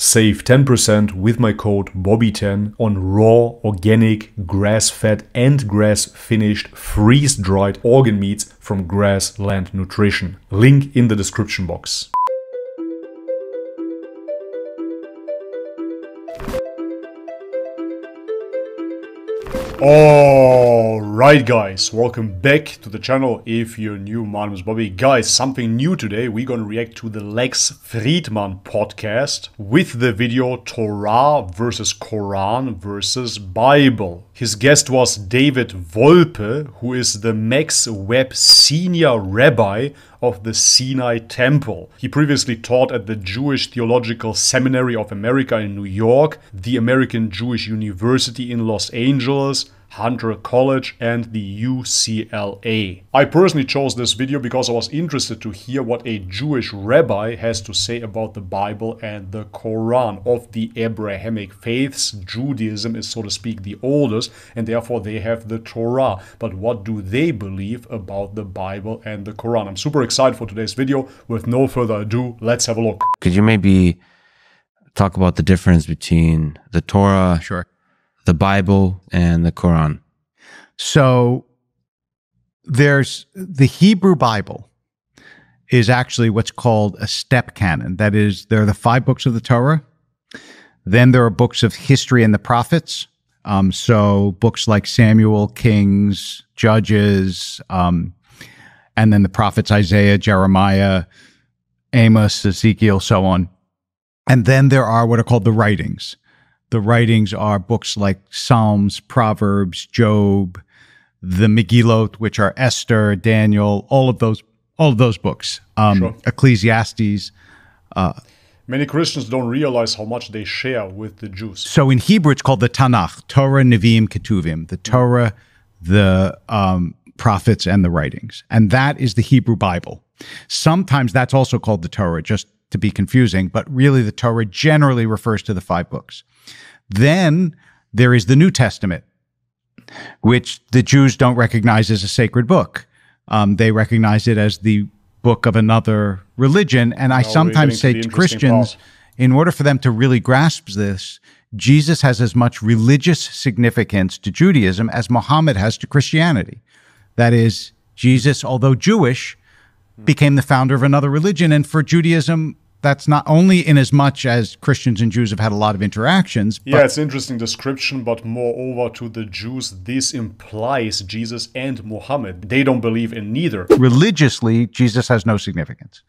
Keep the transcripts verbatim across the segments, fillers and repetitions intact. Save ten percent with my code Bobby ten on raw, organic, grass-fed and grass-finished freeze-dried organ meats from Grassland Nutrition. Link in the description box. Alright guys, welcome back to the channel. If you're new, my name is Bobby. Guys, something new today. We're gonna react to the Lex Friedman podcast with the video Torah versus Quran versus Bible. His guest was David Wolpe, who is the Max Webb Senior Rabbi of the Sinai Temple. He previously taught at the Jewish Theological Seminary of America in New York, the American Jewish University in Los Angeles, Hunter College and the U C L A. I personally chose this video because I was interested to hear what a Jewish rabbi has to say about the Bible and the Quran. Of the Abrahamic faiths, Judaism is, so to speak, the oldest, and therefore they have the Torah. But what do they believe about the Bible and the Quran? I'm super excited for today's video. With no further ado, let's have a look. Could you maybe talk about the difference between the Torah, sure, the Bible and the Quran? So there's the Hebrew Bible is actually what's called a step canon. That is, there are the five books of the Torah. Then there are books of history and the prophets. Um, so books like Samuel, Kings, Judges, um, and then the prophets Isaiah, Jeremiah, Amos, Ezekiel, so on. And then there are what are called the writings. The writings are books like Psalms, Proverbs, Job, the Megillot, which are Esther, Daniel, all of those, all of those books, um, sure. Ecclesiastes. Uh, Many Christians don't realize how much they share with the Jews. So in Hebrew, it's called the Tanakh, Torah, Nevi'im, Ketuvim, the Torah, the um, prophets, and the writings. And that is the Hebrew Bible. Sometimes that's also called the Torah, just to be confusing, but really the Torah generally refers to the five books. Then there is the New Testament, which the Jews don't recognize as a sacred book. Um, they recognize it as the book of another religion. And I now sometimes say to Christians, part. in order for them to really grasp this, Jesus has as much religious significance to Judaism as Muhammad has to Christianity. That is, Jesus, although Jewish, became the founder of another religion. And for Judaism, that's not only in as much as Christians and Jews have had a lot of interactions. But yeah, it's an interesting description, but moreover to the Jews, this implies Jesus and Muhammad. They don't believe in neither. Religiously, Jesus has no significance.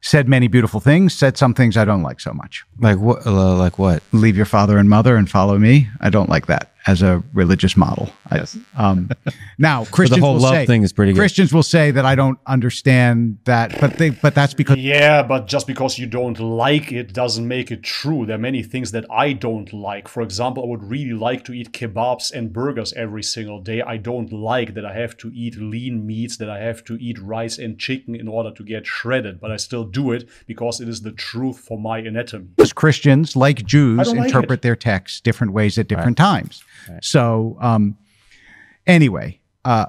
Said many beautiful things, said some things I don't like so much. Like what? Uh, like what? Leave your father and mother and follow me. I don't like that as a religious model. Yes. I, um, now, Christians, the whole will love say, thing is pretty good. Christians will say that I don't understand that, but they, but that's because... Yeah, but just because you don't like it doesn't make it true. There are many things that I don't like. For example, I would really like to eat kebabs and burgers every single day. I don't like that I have to eat lean meats, that I have to eat rice and chicken in order to get shredded, but I still do it because it is the truth for my anatomy. Because Christians, like Jews, interpret like their texts different ways at different right. times. Right. So um, anyway, uh,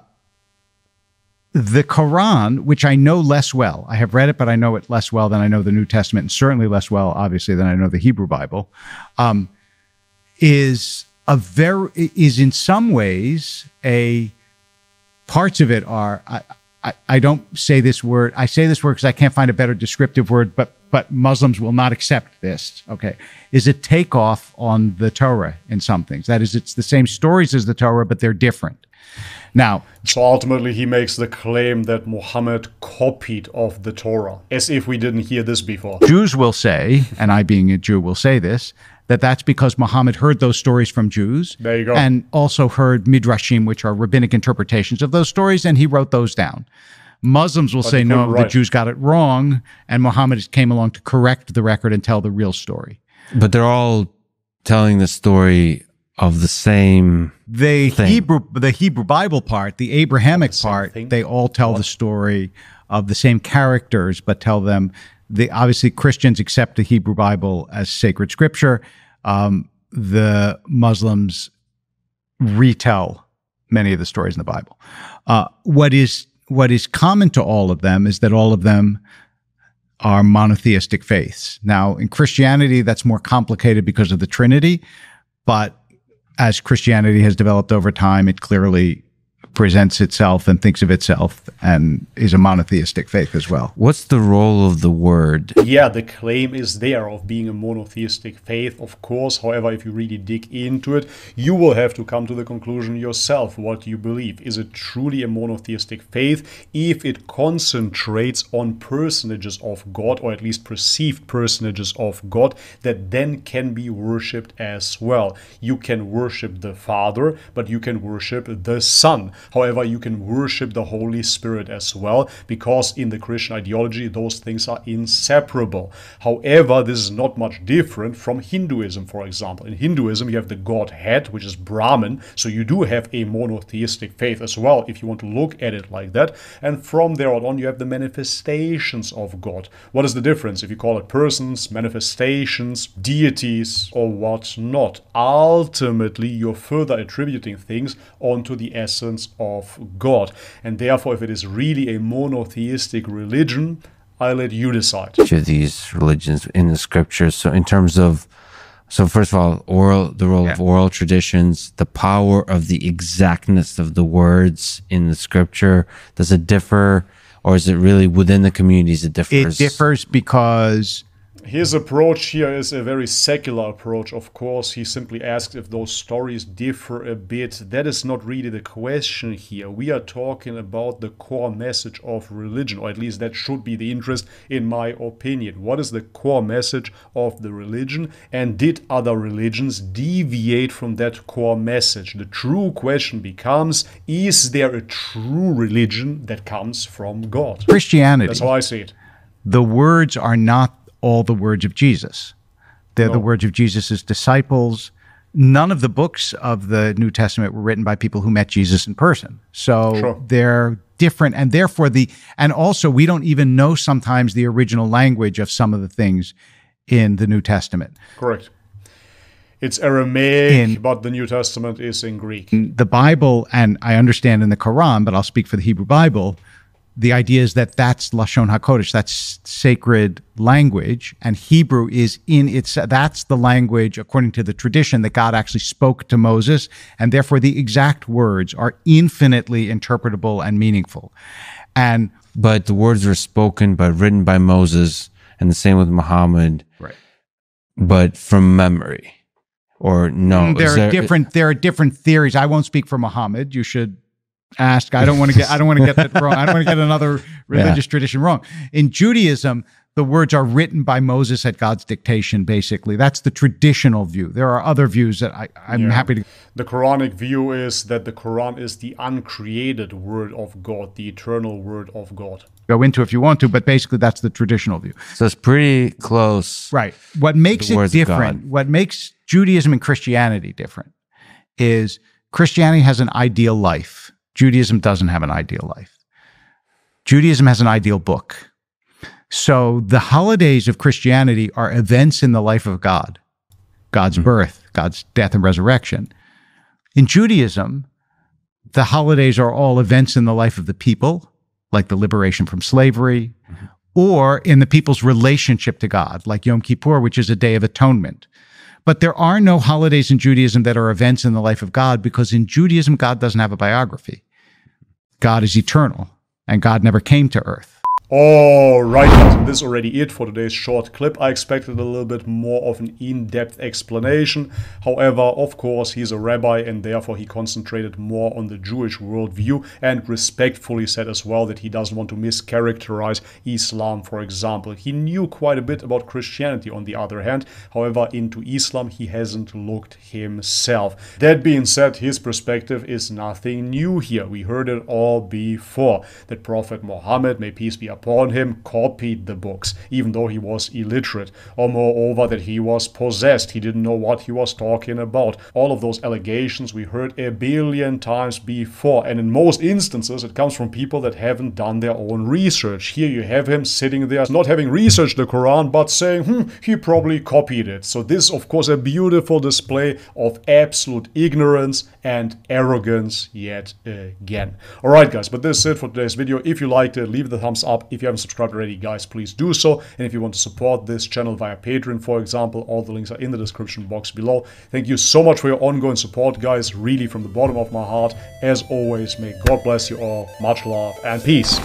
the Quran, which I know less well, I have read it, but I know it less well than I know the New Testament, and certainly less well, obviously, than I know the Hebrew Bible, um, is a very, is in some ways a, parts of it are, I, I, I don't say this word, I say this word because I can't find a better descriptive word, but but Muslims will not accept this, okay, is a takeoff on the Torah in some things. That is, it's the same stories as the Torah, but they're different. Now, so ultimately he makes the claim that Muhammad copied of the Torah, as if we didn't hear this before. Jews will say, and I being a Jew will say this, that that's because Muhammad heard those stories from Jews. There you go. And also heard Midrashim, which are rabbinic interpretations of those stories, and he wrote those down. Muslims will but say, no, right. the Jews got it wrong, and Muhammad came along to correct the record and tell the real story. But they're all telling the story of the same the thing. Hebrew, the Hebrew Bible part, the Abrahamic the part, thing? they all tell what? the story of the same characters, but tell them, the, obviously Christians accept the Hebrew Bible as sacred scripture. Um, the Muslims retell many of the stories in the Bible. Uh, what is what is common to all of them is that all of them are monotheistic faiths. Now, in Christianity, that's more complicated because of the Trinity, but as Christianity has developed over time, it clearly presents itself and thinks of itself and is a monotheistic faith as well. What's the role of the word? Yeah, the claim is there of being a monotheistic faith, of course. However, if you really dig into it, you will have to come to the conclusion yourself what you believe. Is it truly a monotheistic faith if it concentrates on personages of God, or at least perceived personages of God, that then can be worshipped as well? You can worship the Father, but you can worship the Son. However, you can worship the Holy Spirit as well, because in the Christian ideology, those things are inseparable. However, this is not much different from Hinduism, for example. In Hinduism, you have the Godhead, which is Brahman, so you do have a monotheistic faith as well, if you want to look at it like that. And from there on, you have the manifestations of God. What is the difference if you call it persons, manifestations, deities, or whatnot? Ultimately, you're further attributing things onto the essence of God. And therefore, if it is really a monotheistic religion, I let you decide. Each of these religions in the scriptures, so in terms of, so first of all, oral, the role yeah. of oral traditions, the power of the exactness of the words in the scripture, does it differ, or is it really within the communities it differs? It differs because his approach here is a very secular approach, of course. He simply asks if those stories differ a bit. That is not really the question here. We are talking about the core message of religion, or at least that should be the interest, in my opinion. What is the core message of the religion, and did other religions deviate from that core message? The true question becomes, is there a true religion that comes from God? Christianity. That's how I see it. The words are not all the words of Jesus. They're no. the words of Jesus's disciples. None of the books of the New Testament were written by people who met Jesus in person. So sure. they're different, and therefore the, and also we don't even know sometimes the original language of some of the things in the New Testament. Correct. It's Aramaic, in, but the New Testament is in Greek. The Bible, and I understand in the Quran, but I'll speak for the Hebrew Bible, the idea is that that's Lashon HaKodesh, that's sacred language, and Hebrew is in its, that's the language, according to the tradition, that God actually spoke to Moses, and therefore the exact words are infinitely interpretable and meaningful. And but the words were spoken, but written by Moses, and the same with Muhammad, right. but from memory, or no? There are, there, different, there are different theories. I won't speak for Muhammad. You should ask. I don't want to get I don't want to get that wrong. I don't want to get another religious yeah. tradition wrong. In Judaism, the words are written by Moses at God's dictation, basically. That's the traditional view. There are other views that I, I'm yeah. happy to... The Quranic view is that the Quran is the uncreated word of God, the eternal word of God. Go into if you want to, but basically that's the traditional view. So it's pretty close. Right. What makes it different, what makes Judaism and Christianity different, is Christianity has an ideal life. Judaism doesn't have an ideal life. Judaism has an ideal book. So the holidays of Christianity are events in the life of God, God's birth, God's death and resurrection. In Judaism, the holidays are all events in the life of the people, like the liberation from slavery, mm-hmm. or in the people's relationship to God, like Yom Kippur, which is a day of atonement. But there are no holidays in Judaism that are events in the life of God, because in Judaism, God doesn't have a biography. God is eternal, and God never came to earth. All right, this is already it for today's short clip. I expected a little bit more of an in-depth explanation. However, of course, he's a rabbi, and therefore he concentrated more on the Jewish worldview, and respectfully said as well that he doesn't want to mischaracterize Islam, for example. He knew quite a bit about Christianity, on the other hand. However, into Islam, he hasn't looked himself. That being said, his perspective is nothing new here. We heard it all before, that Prophet Muhammad, may peace be upon him, upon him, copied the books, even though he was illiterate, or moreover that he was possessed, he didn't know what he was talking about. All of those allegations we heard a billion times before, and in most instances it comes from people that haven't done their own research. Here you have him sitting there, not having researched the Quran, but saying, hmm, he probably copied it. So this is, of course, a beautiful display of absolute ignorance and arrogance yet again. All right, guys, but this is it for today's video. If you liked it, leave the thumbs up If you haven't subscribed already, guys, please do so. And if you want to support this channel via Patreon, for example, all the links are in the description box below. Thank you so much for your ongoing support, guys, really from the bottom of my heart. As always, may God bless you all. Much love and peace.